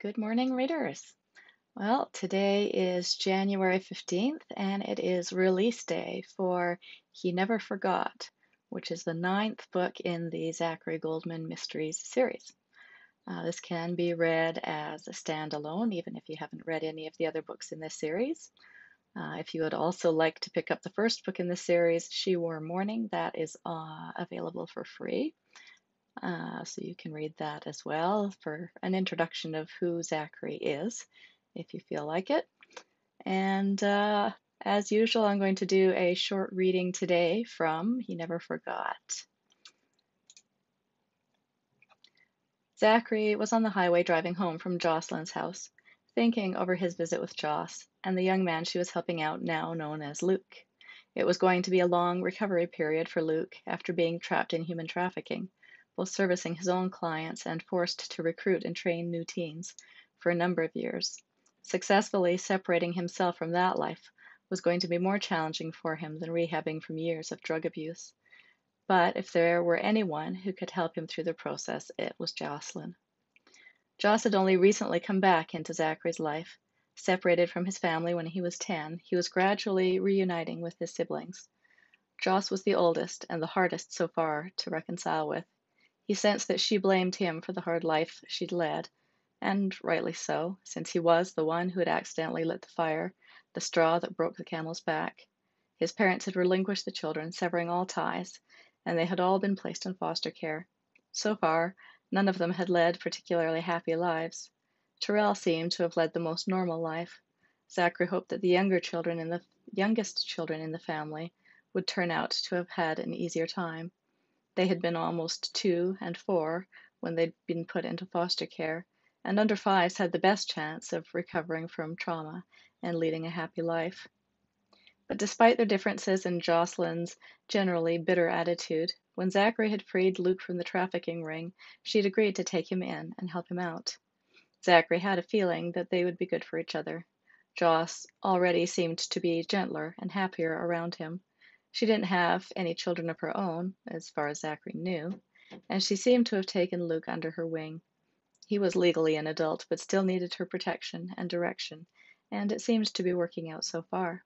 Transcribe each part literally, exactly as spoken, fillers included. Good morning, readers. Well, today is January fifteenth, and it is release day for He Never Forgot, which is the ninth book in the Zachary Goldman Mysteries series. Uh, this can be read as a standalone, even if you haven't read any of the other books in this series. Uh, if you would also like to pick up the first book in the series, She Wore Mourning, that is uh, available for free. Uh, so you can read that as well for an introduction of who Zachary is, if you feel like it. And uh, as usual, I'm going to do a short reading today from He Never Forgot. Zachary was on the highway driving home from Jocelyn's house, thinking over his visit with Joss and the young man she was helping out, now known as Luke. It was going to be a long recovery period for Luke after being trapped in human trafficking, both servicing his own clients and forced to recruit and train new teens for a number of years. Successfully separating himself from that life was going to be more challenging for him than rehabbing from years of drug abuse. But if there were anyone who could help him through the process, it was Jocelyn. Joss had only recently come back into Zachary's life. Separated from his family when he was ten, he was gradually reuniting with his siblings. Joss was the oldest and the hardest so far to reconcile with. He sensed that she blamed him for the hard life she'd led, and rightly so, since he was the one who had accidentally lit the fire, the straw that broke the camel's back. His parents had relinquished the children, severing all ties, and they had all been placed in foster care. So far, none of them had led particularly happy lives. Terrell seemed to have led the most normal life. Zachary hoped that the younger children in the youngest children in the family would turn out to have had an easier time. They had been almost two and four when they'd been put into foster care, and under fives had the best chance of recovering from trauma and leading a happy life. But despite their differences and Jocelyn's generally bitter attitude, when Zachary had freed Luke from the trafficking ring, she'd agreed to take him in and help him out. Zachary had a feeling that they would be good for each other. Joss already seemed to be gentler and happier around him. She didn't have any children of her own, as far as Zachary knew, and she seemed to have taken Luke under her wing. He was legally an adult, but still needed her protection and direction, and it seemed to be working out so far.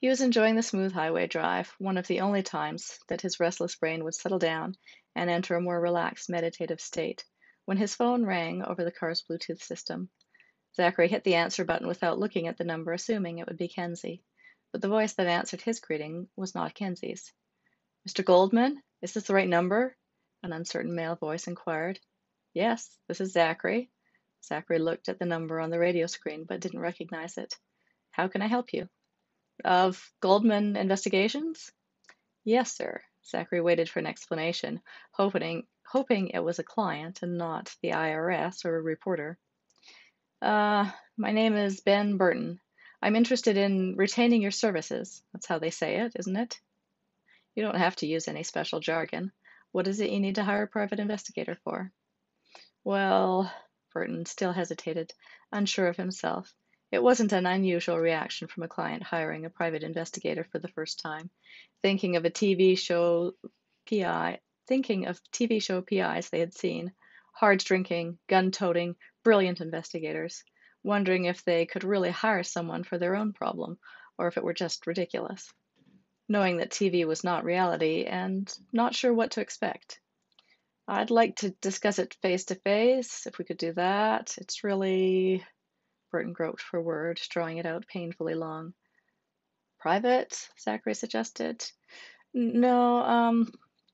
He was enjoying the smooth highway drive, one of the only times that his restless brain would settle down and enter a more relaxed, meditative state, when his phone rang over the car's Bluetooth system. Zachary hit the answer button without looking at the number, assuming it would be Kenzie. But the voice that answered his greeting was not Kenzie's. "Mister Goldman, is this the right number?" an uncertain male voice inquired. "Yes, this is Zachary." Zachary looked at the number on the radio screen, but didn't recognize it. "How can I help you?" "Of Goldman Investigations?" "Yes, sir." Zachary waited for an explanation, hoping, hoping it was a client and not the I R S or a reporter. Uh, my name is Ben Burton. I'm interested in retaining your services." That's how they say it, isn't it? You don't have to use any special jargon. "What is it you need to hire a private investigator for?" "Well," Burton still hesitated, unsure of himself. It wasn't an unusual reaction from a client hiring a private investigator for the first time. Thinking of a T V show P I, thinking of T V show P Is they had seen, hard-drinking, gun-toting, brilliant investigators. Wondering if they could really hire someone for their own problem, or if it were just ridiculous. Knowing that T V was not reality, and not sure what to expect. "I'd like to discuss it face-to-face, if we could do that. It's really..." Burton groped for a word, drawing it out painfully long. "Private?" Zachary suggested. "No, um,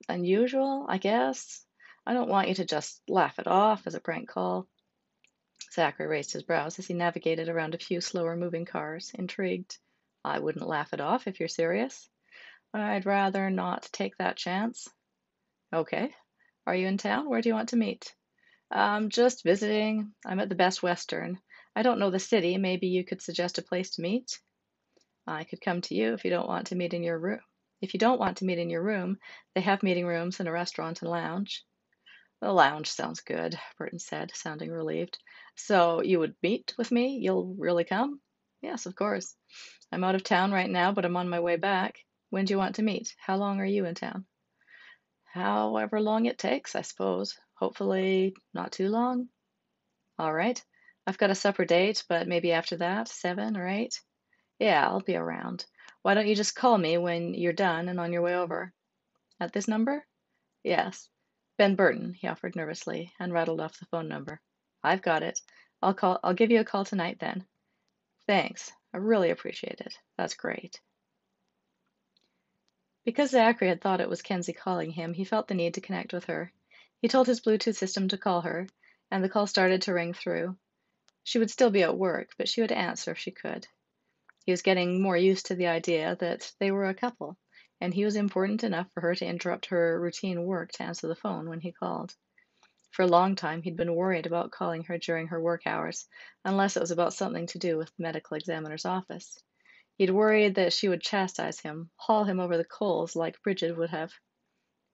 unusual, I guess. I don't want you to just laugh it off as a prank call." Zachary raised his brows as he navigated around a few slower-moving cars, intrigued. "I wouldn't laugh it off if you're serious." "I'd rather not take that chance." "Okay. Are you in town? Where do you want to meet?" "Um, just visiting. I'm at the Best Western. I don't know the city. Maybe you could suggest a place to meet." "I could come to you if you don't want to meet in your room. If you don't want to meet in your room, they have meeting rooms and a restaurant and lounge." "The lounge sounds good," Burton said, sounding relieved. "So you would meet with me? You'll really come?" "Yes, of course. I'm out of town right now, but I'm on my way back. When do you want to meet? How long are you in town?" "However long it takes, I suppose. Hopefully not too long." All right. I've got a supper date, but maybe after that, seven or eight? Yeah, I'll be around. Why don't you just call me when you're done and on your way over? At this number? Yes. Ben Burton, he offered nervously, and rattled off the phone number. I've got it. I'll call. I'll give you a call tonight then. Thanks. I really appreciate it. That's great. Because Zachary had thought it was Kenzie calling him, he felt the need to connect with her. He told his Bluetooth system to call her, and the call started to ring through. She would still be at work, but she would answer if she could. He was getting more used to the idea that they were a couple, and he was important enough for her to interrupt her routine work to answer the phone when he called. For a long time, he'd been worried about calling her during her work hours, unless it was about something to do with the medical examiner's office. He'd worried that she would chastise him, haul him over the coals like Bridget would have.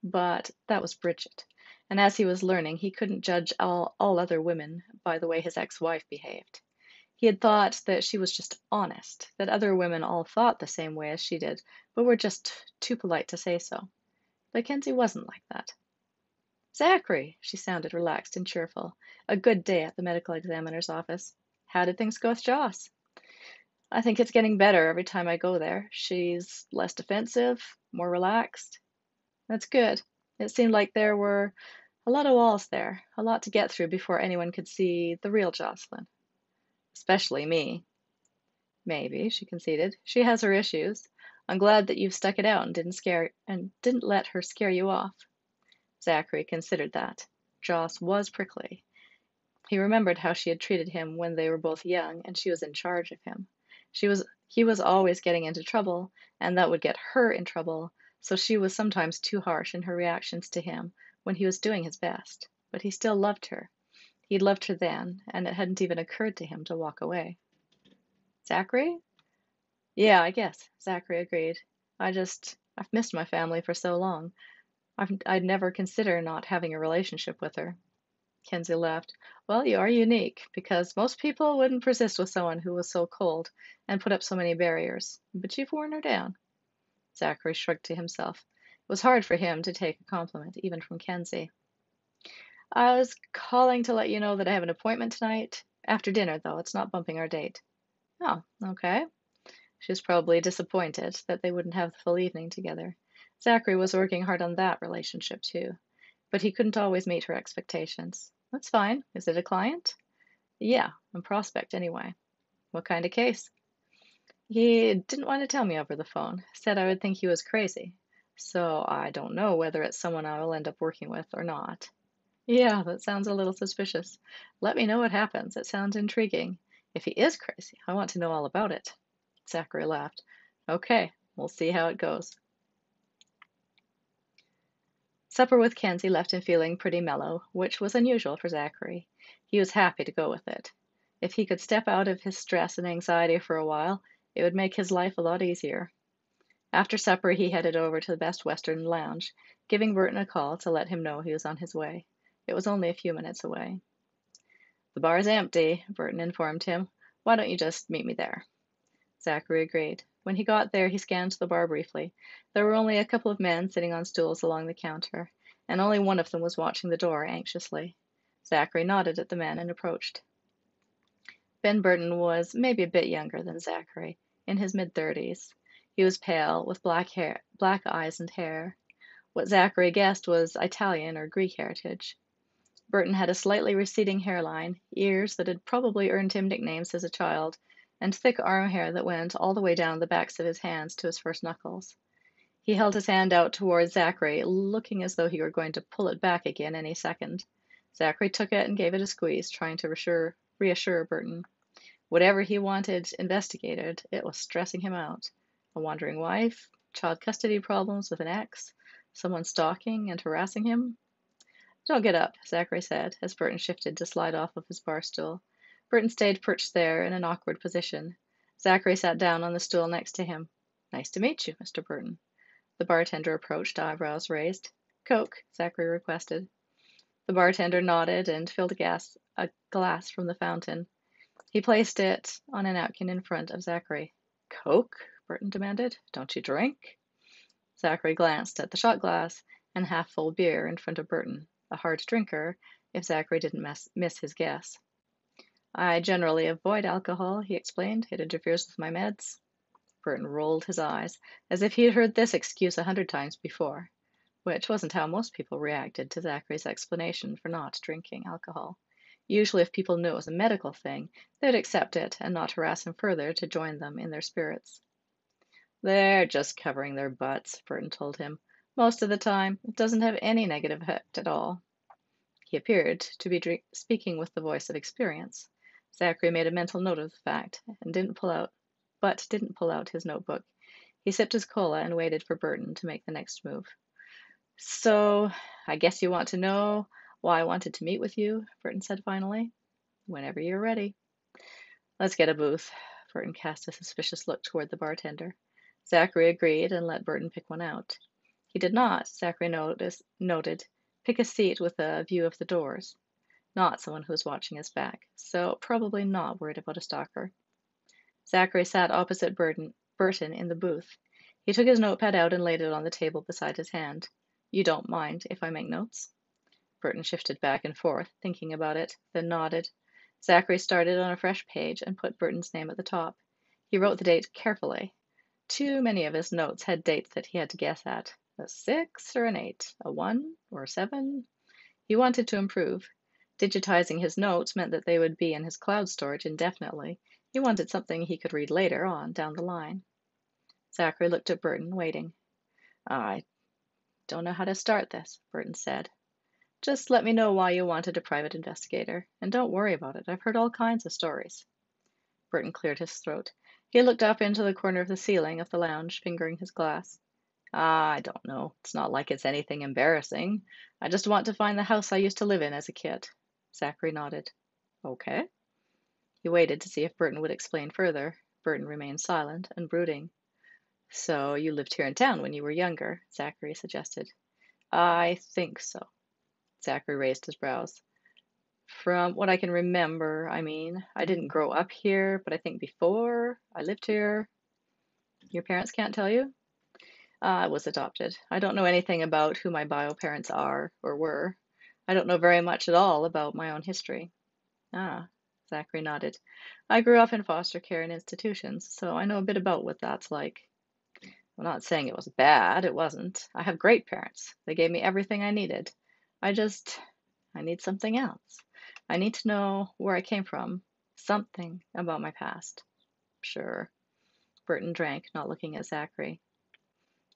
But that was Bridget, and as he was learning, he couldn't judge all, all other women by the way his ex-wife behaved. He had thought that she was just honest, that other women all thought the same way as she did, but were just too polite to say so. But Kenzie wasn't like that. Zachary, she sounded relaxed and cheerful. A good day at the medical examiner's office. How did things go with Joss? I think it's getting better every time I go there. She's less defensive, more relaxed. That's good. It seemed like there were a lot of walls there, a lot to get through before anyone could see the real Jocelyn. Especially me. Maybe, she conceded. She has her issues. I'm glad that you've stuck it out and didn't scare and didn't let her scare you off. Zachary considered that. Joss was prickly. He remembered how she had treated him when they were both young and she was in charge of him. She was, he was always getting into trouble, and that would get her in trouble, so she was sometimes too harsh in her reactions to him when he was doing his best. But he still loved her. He'd loved her then, and it hadn't even occurred to him to walk away. Zachary? Yeah, I guess, Zachary agreed. I just, I've missed my family for so long. I've, I'd never consider not having a relationship with her. Kenzie laughed. Well, you are unique, because most people wouldn't persist with someone who was so cold and put up so many barriers. But you've worn her down. Zachary shrugged to himself. It was hard for him to take a compliment, even from Kenzie. I was calling to let you know that I have an appointment tonight. After dinner, though. It's not bumping our date. Oh, okay. She was probably disappointed that they wouldn't have the full evening together. Zachary was working hard on that relationship, too, but he couldn't always meet her expectations. That's fine. Is it a client? Yeah, a prospect, anyway. What kind of case? He didn't want to tell me over the phone. Said I would think he was crazy. So I don't know whether it's someone I will end up working with or not. Yeah, that sounds a little suspicious. Let me know what happens. It sounds intriguing. If he is crazy, I want to know all about it. Zachary laughed. Okay, we'll see how it goes. Supper with Kenzie left him feeling pretty mellow, which was unusual for Zachary. He was happy to go with it. If he could step out of his stress and anxiety for a while, it would make his life a lot easier. After supper, he headed over to the Best Western Lounge, giving Burton a call to let him know he was on his way. It was only a few minutes away. The bar's empty, Burton informed him. Why don't you just meet me there? Zachary agreed. When he got there, he scanned the bar briefly. There were only a couple of men sitting on stools along the counter, and only one of them was watching the door anxiously. Zachary nodded at the man and approached. Ben Burton was maybe a bit younger than Zachary, in his mid-thirties. He was pale, with black hair, black eyes and hair. What Zachary guessed was Italian or Greek heritage. Burton had a slightly receding hairline, ears that had probably earned him nicknames as a child, and thick arm hair that went all the way down the backs of his hands to his first knuckles. He held his hand out towards Zachary, looking as though he were going to pull it back again any second. Zachary took it and gave it a squeeze, trying to reassure, reassure Burton. Whatever he wanted investigated, it was stressing him out. A wandering wife, child custody problems with an ex, someone stalking and harassing him. Don't get up, Zachary said, as Burton shifted to slide off of his bar stool. Burton stayed perched there in an awkward position. Zachary sat down on the stool next to him. Nice to meet you, Mister Burton. The bartender approached, eyebrows raised. Coke, Zachary requested. The bartender nodded and filled a, gas, a glass from the fountain. He placed it on a napkin in front of Zachary. Coke, Burton demanded. Don't you drink? Zachary glanced at the shot glass and half-full beer in front of Burton, a hard drinker, if Zachary didn't miss his guess. I generally avoid alcohol, he explained. It interferes with my meds. Burton rolled his eyes, as if he had heard this excuse a hundred times before, which wasn't how most people reacted to Zachary's explanation for not drinking alcohol. Usually if people knew it was a medical thing, they'd accept it and not harass him further to join them in their spirits. They're just covering their butts, Burton told him. Most of the time, it doesn't have any negative effect at all. He appeared to be drink- speaking with the voice of experience. Zachary made a mental note of the fact, and didn't pull out, but didn't pull out his notebook. He sipped his cola and waited for Burton to make the next move. So, I guess you want to know why I wanted to meet with you, Burton said finally. Whenever you're ready. Let's get a booth. Burton cast a suspicious look toward the bartender. Zachary agreed and let Burton pick one out. He did not, Zachary noticed, noted, pick a seat with a view of the doors. Not someone who was watching his back, so probably not worried about a stalker. Zachary sat opposite Burton, Burton in the booth. He took his notepad out and laid it on the table beside his hand. You don't mind if I make notes? Burton shifted back and forth, thinking about it, then nodded. Zachary started on a fresh page and put Burton's name at the top. He wrote the date carefully. Too many of his notes had dates that he had to guess at. A six or an eight, a one or a seven. He wanted to improve. Digitizing his notes meant that they would be in his cloud storage indefinitely. He wanted something he could read later on down the line. Zachary looked at Burton, waiting. I don't know how to start this, Burton said. Just let me know why you wanted a private investigator, and don't worry about it. I've heard all kinds of stories. Burton cleared his throat. He looked up into the corner of the ceiling of the lounge, fingering his glass. I don't know. It's not like it's anything embarrassing. I just want to find the house I used to live in as a kid. Zachary nodded. Okay. He waited to see if Burton would explain further. Burton remained silent and brooding. So you lived here in town when you were younger, Zachary suggested. I think so. Zachary raised his brows. From what I can remember, I mean, I didn't grow up here, but I think before I lived here. Your parents can't tell you? I was adopted. I don't know anything about who my bio parents are or were. I don't know very much at all about my own history. Ah, Zachary nodded. I grew up in foster care and institutions, so I know a bit about what that's like. I'm not saying it was bad. It wasn't. I have great parents. They gave me everything I needed. I just, I need something else. I need to know where I came from. Something about my past. Sure. Burton drank, not looking at Zachary.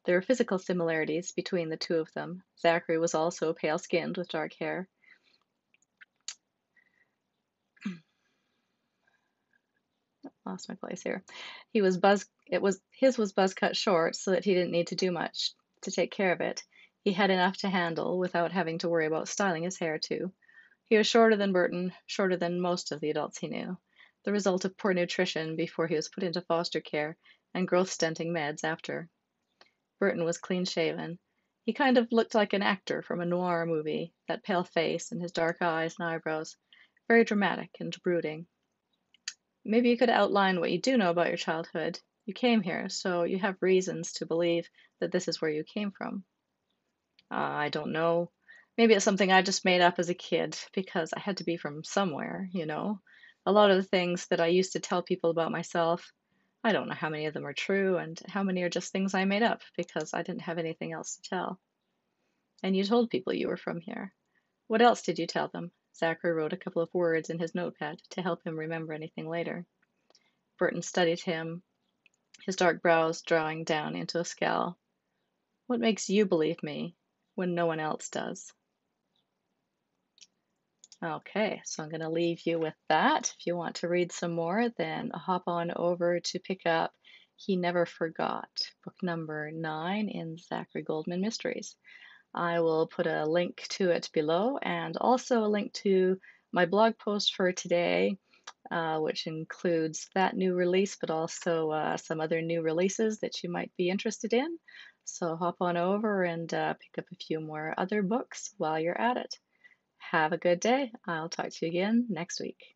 There were physical similarities between the two of them. Zachary was also pale-skinned with dark hair. Lost my place here. He was buzz. It was his was buzz cut short, so that he didn't need to do much to take care of it. He had enough to handle without having to worry about styling his hair too. He was shorter than Burton, shorter than most of the adults he knew. The result of poor nutrition before he was put into foster care and growth-stunting meds after. Burton was clean-shaven. He kind of looked like an actor from a noir movie, that pale face and his dark eyes and eyebrows, very dramatic and brooding. Maybe you could outline what you do know about your childhood. You came here, so you have reasons to believe that this is where you came from. Uh, I don't know. Maybe it's something I just made up as a kid, because I had to be from somewhere, you know. A lot of the things that I used to tell people about myself, I don't know how many of them are true and how many are just things I made up because I didn't have anything else to tell. And you told people you were from here. What else did you tell them? Zachary wrote a couple of words in his notepad to help him remember anything later. Burton studied him, his dark brows drawing down into a scowl. What makes you believe me when no one else does? Okay, so I'm going to leave you with that. If you want to read some more, then hop on over to pick up He Never Forgot, book number nine in Zachary Goldman Mysteries. I will put a link to it below and also a link to my blog post for today, uh, which includes that new release, but also uh, some other new releases that you might be interested in. So hop on over and uh, pick up a few more other books while you're at it. Have a good day. I'll talk to you again next week.